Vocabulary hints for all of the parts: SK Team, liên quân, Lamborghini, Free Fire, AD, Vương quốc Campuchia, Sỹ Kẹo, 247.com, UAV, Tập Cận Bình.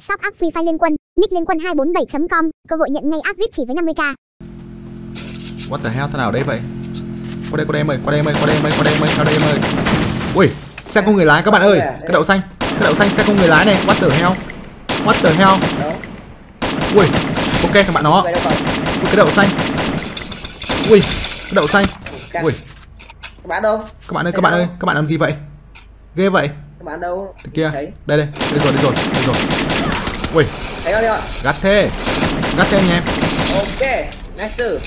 Shop app Free Fire Liên Quân, nick Liên Quân 247.com, cơ hội nhận ngay app VIP chỉ với 50k. What the hell, thằng nào đấy vậy? Qua đây mời. Ui, xe không người lái các bạn ơi, cái đậu xanh xe không người lái này, what the hell. Ui, ok thằng bạn nó. Cái đậu xanh. Ui. Các bạn ơi, các bạn làm gì vậy? Ghê vậy. Các bạn đâu? Kia. Đây rồi. Ui. Thấy không? Gắt thế anh em. Ok, nice.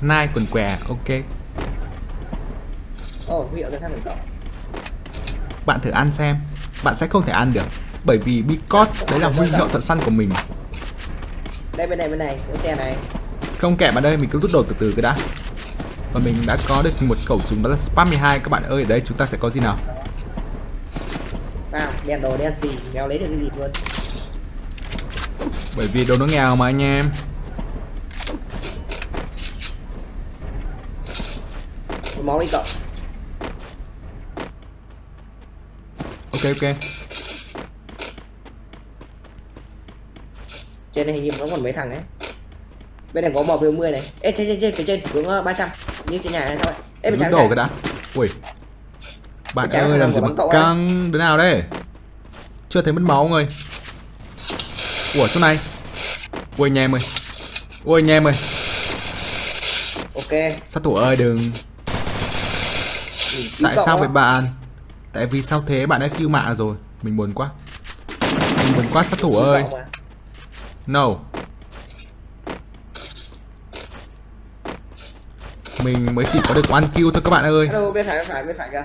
Nai quần què, ok. Hiệu ra sao mình cậu? Bạn thử ăn xem, bạn sẽ không thể ăn được, bởi vì Bicot đấy là huy hiệu thợ săn của mình. Đây bên này, chỗ xe này. Không kẹp vào đây, mình cứ rút đồ từ cái đã. Và mình đã có được một khẩu súng đó là Spam 12 các bạn ơi. Ở đây chúng ta sẽ có gì nào? Đen đồ đen xì, nghèo lấy được cái gì luôn. Bởi vì đồ nó nghèo mà anh em. Máu đi cậu. Ok. Trên này hình như nó còn mấy thằng đấy. Bên này có bò 10 này. Ê trên phía trên hướng 300. Như trên nhà này sao vậy? Ê bị đổ cái đã. Ui. Bạn ơi làm gì mà căng đứa nào đây? Chưa thấy mất máu người. Ủa chỗ này. Ui anh em ơi. Ok. Sát thủ ơi đừng. Tại sao vậy bạn? Tại vì sao thế, bạn đã cứu mạng rồi. Mình buồn quá sát thủ ơi. No. Mình mới chỉ có được 1 kill thôi các bạn ơi. Hello, bên phải kìa.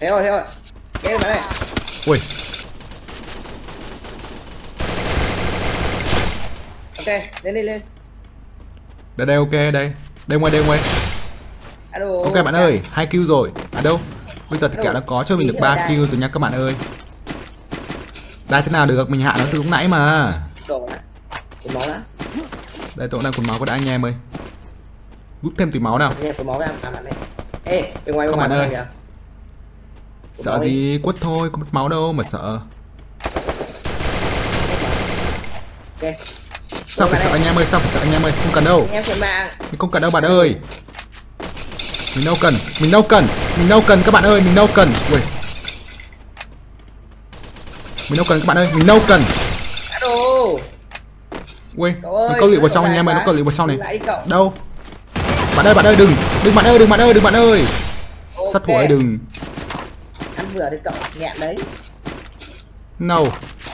Thế rồi. Cái này. Ui. Ok, lên. Đây ok, đây ngoài. Ok bạn ơi, 2 kill rồi. Đâu? Bây giờ thì kẻ nó có cho mình được 3 kill rồi nha các bạn ơi. Đây thế nào được, mình hạ nó từ lúc nãy mà. Đây tụi đang cuốn máu của đã anh em ơi. Rút thêm tí máu nào. Ê, bên ngoài các bạn ơi. Sợ gì quất thôi, có mất máu đâu mà sợ. Ok. Sao phải sợ anh em ơi, không cần đâu. Mình không cần đâu bạn ơi. Mình đâu cần các bạn ơi, mình đâu cần các bạn ơi. Ui, nó có liệu vào trong anh em ơi, nó có liệu vào trong này. Đâu? Bạn ơi đừng bạn ơi. Sát thủ ơi đừng. Ăn vừa đi cậu, nhẹ đấy. No.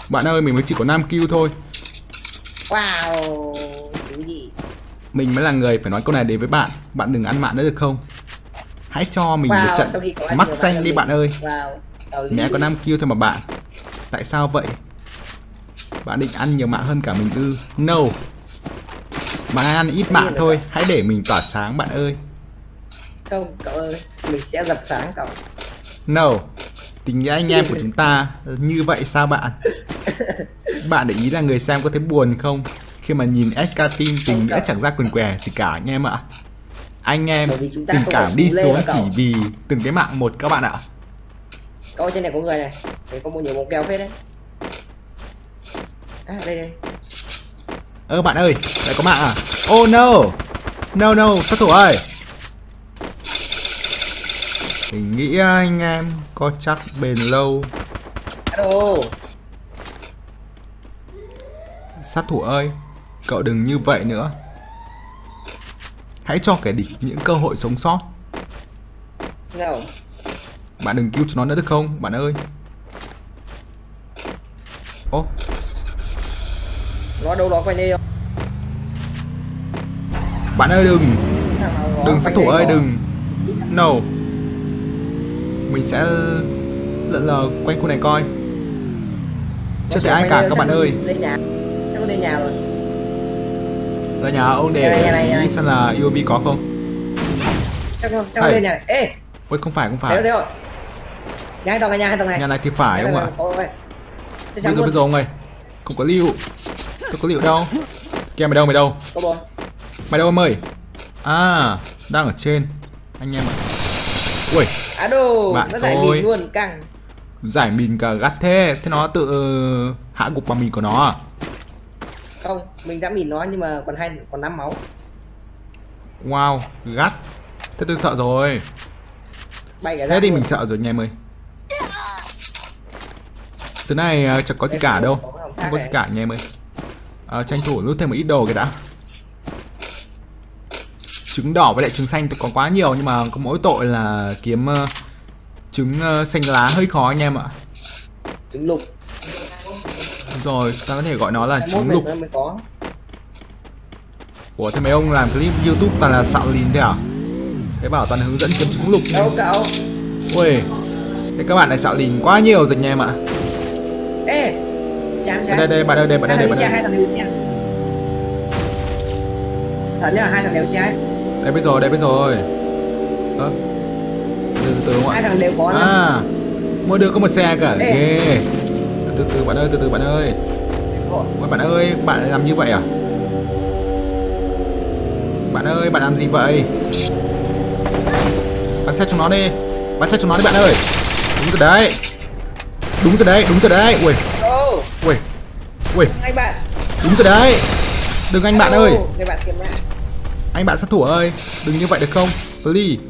Bạn ơi, mình mới chỉ có 5 kill thôi. Wow, cái gì? Mình mới là người phải nói câu này đến với bạn. Bạn đừng ăn mạng nữa được không? Hãy cho mình một trận mắc xanh đi bạn ơi. Mẹ có 5 kill thôi mà bạn. Tại sao vậy? Bạn định ăn nhiều mạng hơn cả mình ư? No. Bạn ăn ít mạng thôi. Hãy để mình tỏa sáng bạn ơi. Không cậu ơi, mình sẽ dập sáng cậu. No. Tình nghĩa anh em của chúng ta như vậy sao bạn? Bạn để ý là người xem có thấy buồn không? Khi mà nhìn SK Team tình nghĩa chẳng ra quần què gì cả anh em ạ. Anh em tình cảm đi xuống chỉ vì từng cái mạng một các bạn ạ. Cậu ơi, trên này có người này. Đấy, có một nhiều bóng keo phết đấy. Đây. Bạn ơi, lại có mạng à? Oh no. No, sát thủ ơi. Mình nghĩ anh em có chắc bền lâu. Hello. Sát thủ ơi, cậu đừng như vậy nữa. Hãy cho kẻ địch những cơ hội sống sót. No. Bạn đừng cứu cho nó nữa được không, bạn ơi. Nó đâu đó quay đi không? Bạn ơi đừng sát thủ ơi đừng. No. Mình sẽ lượn lờ quanh khu này coi. Chưa thấy ai cả các bạn ơi. Lên nhà rồi. Lên nhà ông để xem là UAV có không. Chắc không lên nhà này. Ê. Ôi không phải. Thế rồi. Nhà này thì phải không ạ? Bây giờ ông ơi. Không có lưu. Tôi có liệu đâu. Kìa mày đâu? Mày đâu em ơi? À, đang ở trên. Anh em ạ. Ui, á đồ, nó giải mình luôn, căng. Giải mình cả gắt thế, thế nó tự hạ gục bằng mình của nó à? Không, mình đã mìn nó nhưng mà còn 5 máu. Wow, gắt. Thế tôi sợ rồi. Bay cả thế thì luôn. Mình sợ rồi anh em ơi. Giờ này chẳng có gì cả đâu. Không có gì cả anh em ơi. Tranh thủ nút thêm một ít đồ cái đã. Trứng đỏ với lại trứng xanh tôi có quá nhiều, nhưng mà có mỗi tội là kiếm trứng xanh lá hơi khó anh em ạ. Trứng lục. Đúng rồi, chúng ta có thể gọi nó là trứng lục. Ủa thế mấy ông làm clip YouTube toàn là xạo lìn thế à? Thế bảo toàn hướng dẫn kiếm trứng lục. Đâu cậu? Ui, thế các bạn lại xạo lìn quá nhiều rồi anh em ạ. Ê, chán. Đây bạn đây. Thật nhá, hai thằng đều xe ấy. Đây biết rồi. Ơ. Từ không ạ? Hai thằng đều có. À. Mỗi đứa có một xe cả. Ghê. Từ bạn ơi. Ôi bạn ơi, bạn làm như vậy à? Bạn ơi, bạn làm gì vậy? Bắn xe chúng nó đi bạn ơi. Đúng rồi đấy. Ui. Anh bạn. Đúng rồi đấy. Đừng anh bạn ơi. Anh bạn sát thủ ơi, đừng như vậy được không? Please.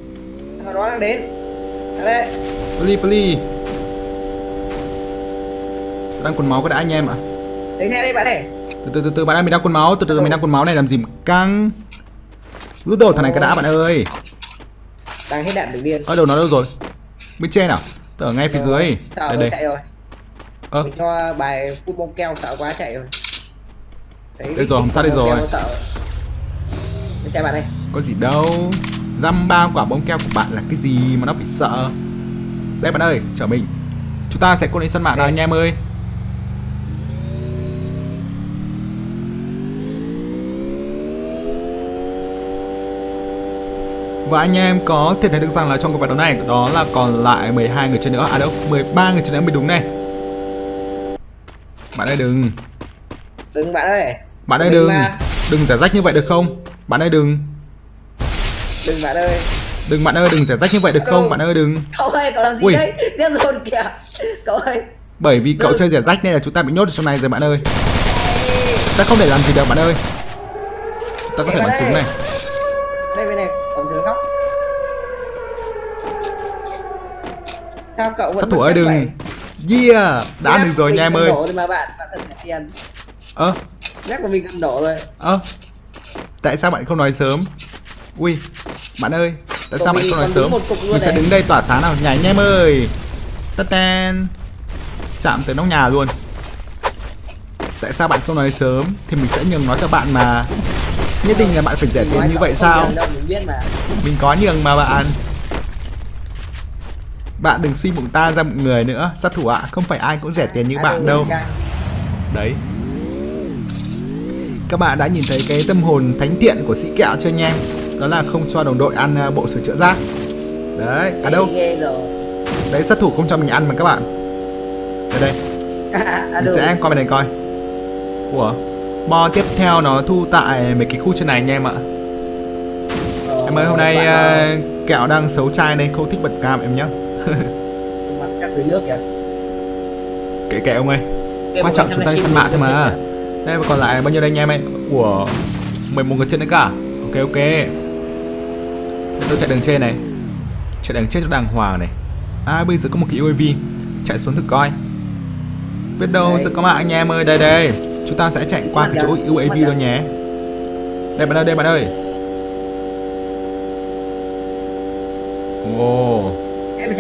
Thằng đó đang đến. Please. Đang cuốn máu có đã anh em ạ. Đến đây bạn ơi. Từ từ bạn ơi, mình đang cuốn máu, mình đang cuốn máu này làm gì mà căng. Rút đồ thằng này cái đã bạn ơi. Đang hết đạn tự điên. Ở đâu nó đâu rồi? Bên trên à? Ở ngay phía dưới. Sợ đây. Chạy rồi. Mình cho bài phút bom keo sợ quá chạy rồi. Đây rồi, không sao đây rồi. Xem bạn đây. Có gì đâu. Dăm ba quả bóng keo của bạn là cái gì mà nó phải sợ. Đây bạn ơi, chở mình. Chúng ta sẽ cố lên sân mạng nào anh em ơi. Và anh em có thể thấy được rằng là trong cuộc vận đấu này đó là còn lại 12 người chơi nữa. À đâu, 13 người chơi nữa mới đúng này. Bạn ơi đừng. Đừng bạn ơi. Bạn ơi đừng. Đừng giả rách như vậy được không? Bạn ơi đừng. Đừng bạn ơi. Đừng bạn ơi, đừng giả rách như vậy được không? Bạn ơi đừng. Cậu ơi, cậu làm gì đấy? Giết rồi kìa. Cậu ơi. Bởi vì cậu chơi giả rách nên là chúng ta bị nhốt ở trong này rồi bạn ơi. Ta không thể làm gì được bạn ơi. Chúng ta có thể bắn súng này. Đây bên này, còn dưới góc. Sao cậu vẫn sát thủ ơi đừng. Yeah, đã được rồi anh em ơi. Mà bạn thật là tiền. Rác của mình gần đổ rồi. Tại sao bạn không nói sớm? Ui, bạn ơi, tại sao bạn không nói sớm? Mình sẽ đứng đây tỏa sáng nào, nhảy anh em ơi. Tatan. Chạm tới nóc nhà luôn. Tại sao bạn không nói sớm? Thì mình sẽ nhường nó cho bạn mà. Nhất định là bạn phải rẻ tiền như vậy sao? Mình có nhường mà bạn. Bạn đừng suy bụng ta ra một người nữa. Sát thủ ạ, không phải ai cũng rẻ tiền như bạn đâu. Đấy. Các bạn đã nhìn thấy cái tâm hồn thánh thiện của sĩ kẹo chưa anh em? Đó là không cho đồng đội ăn bộ sửa chữa rác. Đấy, à đâu? Đấy, sát thủ không cho mình ăn mà các bạn. Ở đây. Mình sẽ qua bên này coi. Ủa, bo tiếp theo nó thu tại mấy cái khu trên này anh em ạ. Em ơi, hôm nay kẹo đang xấu trai nên không thích bật cam em nhá. Chắc dưới nước kìa. Kệ kệ ông ơi. Quan trọng chúng ta đi săn mạ thôi mà. Đây còn lại bao nhiêu đây anh em ấy? Ủa, 11 người trên đấy cả. Ok. Để tôi chạy đường trên này. Chạy đường chết cho đàng hoàng này. À bây giờ có một cái UAV. Chạy xuống thử coi. Biết đâu sẽ có mạng anh em ơi. Đây. Chúng ta sẽ chạy qua cái chỗ UAV đó nhé. Đây bạn ơi. Ồ. Em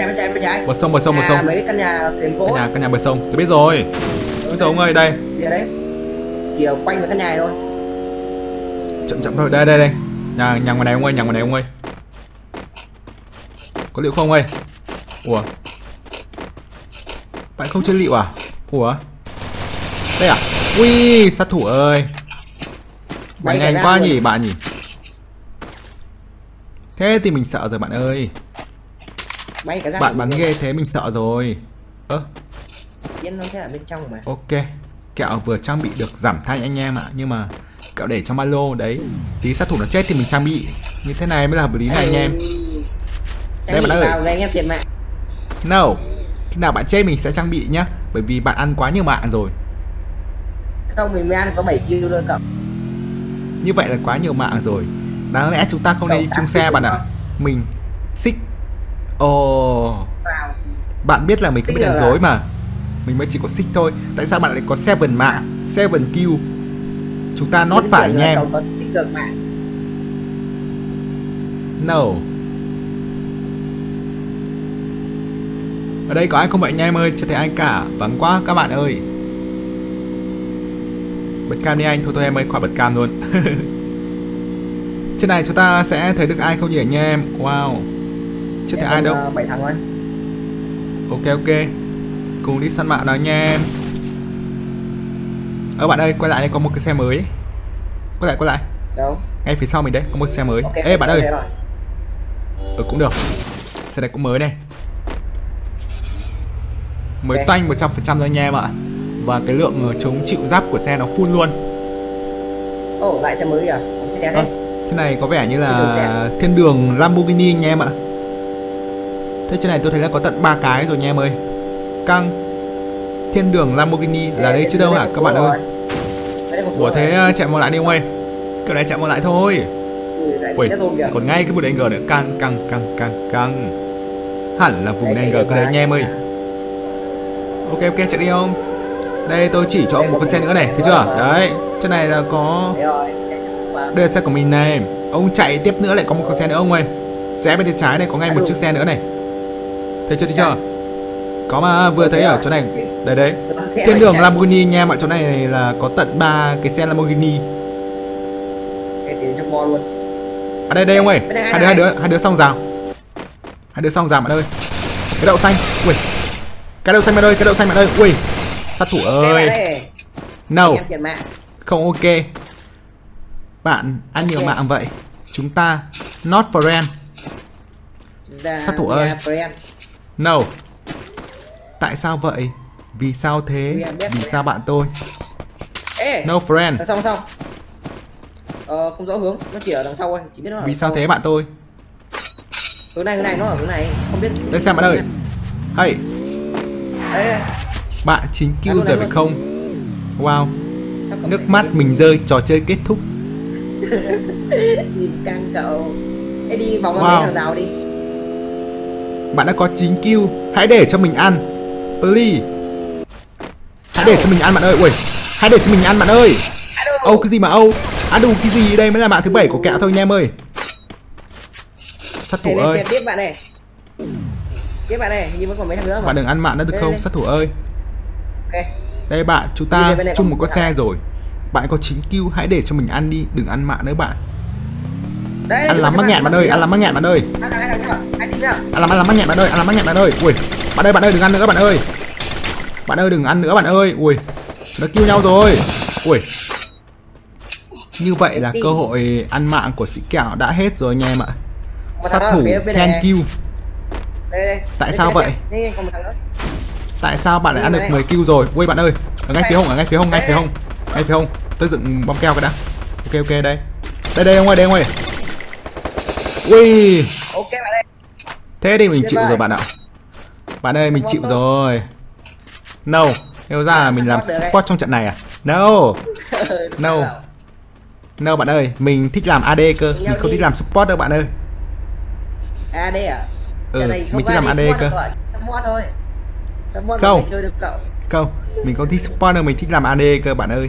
chạy. Bờ sông. Mấy căn nhà thuyền gỗ. Căn nhà bờ sông. Tôi biết rồi. Ông ơi đây. Kìa quanh với căn nhà thôi. Chậm thôi, đây. Nhà ngoài này ông ơi, Có liệu không ơi? Ủa. Bạn không chơi liệu à? Ủa. Đây à? Ui, sát thủ ơi. Bạn nhanh quá nhỉ bạn nhỉ. Thế thì mình sợ rồi bạn ơi. Bạn bắn ghê thế mình sợ rồi. Nó sẽ ở bên trong mà. Ok. Kẹo vừa trang bị được giảm thanh anh em ạ. Nhưng mà kẹo để trong ba lô đấy. Tí sát thủ nó chết thì mình trang bị như thế này mới là hợp lý này anh em. Đây bạn ơi, anh em thiệt mạng. No, khi nào bạn chơi mình sẽ trang bị nhá, bởi vì bạn ăn quá nhiều mạng rồi. Không, mình mới ăn có 7 kill thôi cậu. Như vậy là quá nhiều mạng rồi. Đáng lẽ chúng ta không nên đi chung xe bạn ạ. Mình xích. Ồ. Bạn biết là mình không biết đánh dối mà. Mình mới chỉ có xích thôi. Tại sao bạn lại có 7 mạng, 7 kill? Chúng ta nót phải anh em. No. Ở đây có ai không vậy anh em ơi? Chưa thấy ai cả. Vắng quá các bạn ơi. Bật cam đi anh. Thôi em ơi, khỏi bật cam luôn. Trên này chúng ta sẽ thấy được ai không nhỉ anh em? Wow. Chưa thấy ai đâu. 7 thằng thôi. Ok. Cùng đi săn mạng nào nha em. Bạn ơi, quay lại đây, có một cái xe mới. Quay lại. Đâu? Ngay phía sau mình đấy, có một xe mới. Okay, ê bạn ơi. Cũng được. Xe này cũng mới này. Mới toanh 100% thôi nha em ạ. Và cái lượng chống chịu giáp của xe nó full luôn. Ồ, lại xe mới à? Xe đấy. Thế này có vẻ như là thiên đường Lamborghini nha em ạ. Thế trên này tôi thấy là có tận 3 cái rồi nha em ơi. Căng. Thiên đường Lamborghini là đây chứ đâu hả các bạn ơi. Ủa thế chạy mau lại đi ông ơi. Kiểu này chạy mau lại thôi. Ui, còn ngay cái vụ đánh G nữa. Căng. Hẳn là vùng đánh G cơ đấy nha em ơi. Ok, chạy đi ông. Đây tôi chỉ cho ông một con xe nữa này, thấy chưa? Đấy, trên này là có. Đây là xe của mình này. Ông chạy tiếp nữa lại có một con xe nữa ông ơi. Rẽ bên trái này có ngay một chiếc xe nữa này. Thấy chưa? Có mà vừa thấy ở chỗ này. Đấy. Trên đường Lamborghini nha, mọi chỗ này là có tận 3 cái xe Lamborghini. À đây ông ơi, hai đứa xong rào. Bạn ơi. Cái đậu xanh. Ui. Cái đậu xanh bạn ơi. Ui. Sát thủ ơi. No. Không ok. Bạn ăn nhiều mạng vậy. Chúng ta not friend. Sát thủ ơi. No. Tại sao vậy? Vì sao thế? Vì sao bạn tôi? No friend. Xong. Không rõ hướng, nó chỉ ở đằng sau thôi, chỉ biết nó. Vì sao thế bạn tôi? Hướng này nó ở hướng này, không biết. Đây xem bạn ơi. Hey. Bạn chính cứu rồi phải không? Wow. Nước mắt mình rơi, trò chơi kết thúc. Nhìn căng cậu. Ê đi vòng qua hàng rào đi. Bạn đã có 9 kill, hãy để cho mình ăn. Please. Hãy để cho mình ăn bạn ơi. Ui. Hãy để cho mình ăn bạn ơi. Âu cái gì mà âu? À đủ cái gì, đây mới là mạng thứ 7 của kẹo thôi nha em ơi. Sát thủ ơi. Tiếp bạn này, nhưng vẫn còn mấy thằng nữa mà. Bạn đừng ăn mạng nữa được không? Sát thủ ơi. Ok. Đây bạn, chúng ta chung một con xe rồi. Bạn có 9 kill, hãy để cho mình ăn đi, đừng ăn mạng nữa bạn. Ăn lắm mắc nghẹn bạn ơi, ăn lắm mắc nghẹn bạn ơi. Ui, bạn ơi đừng ăn nữa bạn ơi. Ui. Nó kill nhau rồi. Ui. Như vậy là cơ hội ăn mạng của sĩ kẹo đã hết rồi nha em ạ. Sát thủ thank you. Tại sao vậy? Tại sao bạn lại ăn được 10 kill rồi? Ui bạn ơi, ở ngay phía hông. Tôi dựng bom keo cái đã. Ok đây ông ơi. Ui. Ok bạn ơi. Thế thì mình chịu rồi bạn ạ. Bạn ơi mình chịu rồi. No, nếu ra là mình làm support trong trận này à? No bạn ơi, mình thích làm AD cơ, mình không thích làm support đâu bạn ơi. AD à? Mình thích làm AD cơ. Không, mình không thích support đâu, mình thích làm AD cơ bạn ơi.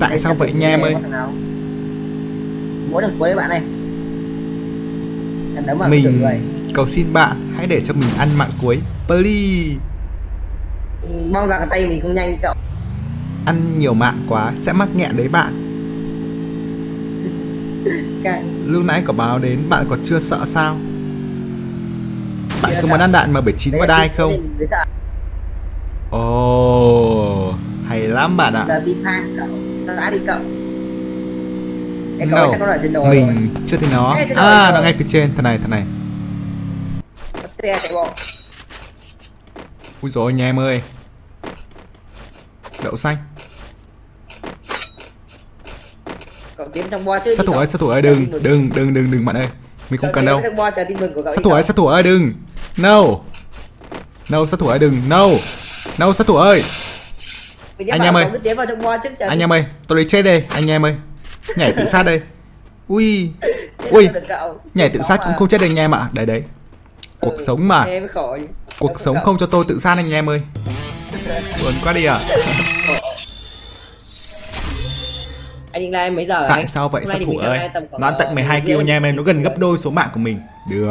Tại sao vậy nha em ơi? Mỗi lần cuối bạn này. Mình cầu xin bạn hãy để cho mình ăn mạng cuối. Please. Mong rằng tay mình không nhanh cậu. Ăn nhiều mạng quá sẽ mắc nghẹn đấy bạn. Lúc nãy có báo đến bạn còn chưa sợ sao? Bạn không muốn ăn đạn mà 79 vào đai không? Ồ, hay lắm bạn ạ. Đâu, mình chưa thấy nó. À, nó ngay phía trên, thằng này. Úi dồi nha em ơi. Đậu xanh. Sát thủ ơi, sát thủ ơi, đừng bạn ơi. Mình không cần đâu. Sát thủ ơi, sát thủ ơi, đừng. No. No, sát thủ ơi, đừng. No. No, sát thủ ơi. Anh em ơi. Anh em ơi, tôi lấy chết đây, anh em ơi. Nhảy tự sát đây. Ui. Ui. Nhảy tự sát cũng không chết đây anh em ạ. Đấy đấy. Cuộc sống mà. Cuộc sống không cho tôi tự sát anh em ơi. Buồn quá đi à. Anh định live mấy giờ ấy? Tại sao vậy sát thủ ơi? Nó ăn tận 12 kill nha em, nó gần gấp đôi số mạng của mình. Được.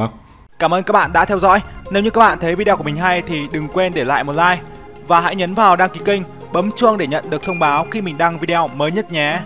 Cảm ơn các bạn đã theo dõi. Nếu như các bạn thấy video của mình hay thì đừng quên để lại một like. Và hãy nhấn vào đăng ký kênh, bấm chuông để nhận được thông báo khi mình đăng video mới nhất nhé.